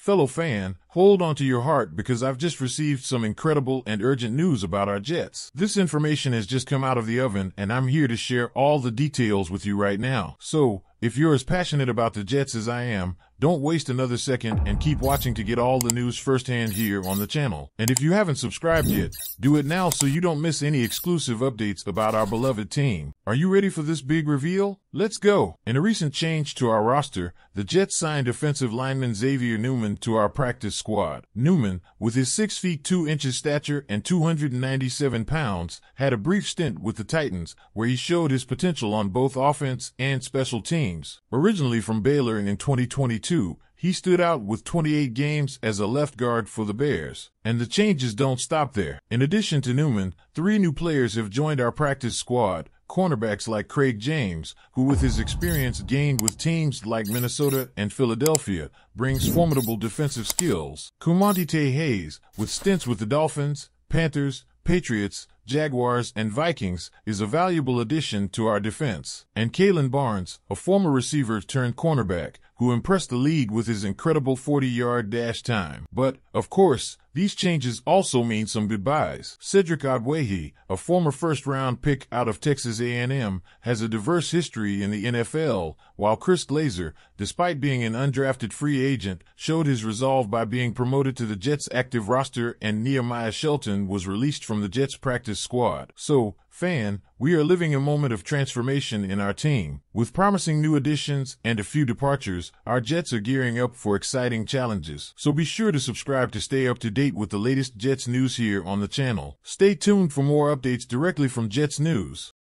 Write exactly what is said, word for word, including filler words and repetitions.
Fellow fan, hold onto your heart because I've just received some incredible and urgent news about our Jets. This information has just come out of the oven, and I'm here to share all the details with you right now. So, if you're as passionate about the Jets as I am, don't waste another second and keep watching to get all the news firsthand here on the channel. And if you haven't subscribed yet, do it now so you don't miss any exclusive updates about our beloved team. Are you ready for this big reveal? Let's go! In a recent change to our roster, the Jets signed offensive lineman Xavier Newman to our practice squad. Newman, with his six feet two inches stature and two hundred ninety-seven pounds, had a brief stint with the Titans, where he showed his potential on both offense and special teams. Originally from Baylor and in twenty twenty-two, he stood out with twenty-eight games as a left guard for the Bears. And the changes don't stop there. In addition to Newman, three new players have joined our practice squad. Cornerbacks like Craig James, who with his experience gained with teams like Minnesota and Philadelphia, brings formidable defensive skills. Kumanti Tay Hayes, with stints with the Dolphins, Panthers, Patriots, Jaguars, and Vikings, is a valuable addition to our defense. And Kalen Barnes, a former receiver turned cornerback, who impressed the league with his incredible forty-yard dash time. But, of course, these changes also mean some goodbyes. Cedric Odwehi, a former first-round pick out of Texas A and M, has a diverse history in the N F L, while Chris Laser, despite being an undrafted free agent, showed his resolve by being promoted to the Jets' active roster, and Nehemiah Shelton was released from the Jets' practice squad. So, fan, we are living a moment of transformation in our team. With promising new additions and a few departures, our Jets are gearing up for exciting challenges. So be sure to subscribe to stay up to date with the latest Jets news here on the channel. Stay tuned for more updates directly from Jets News.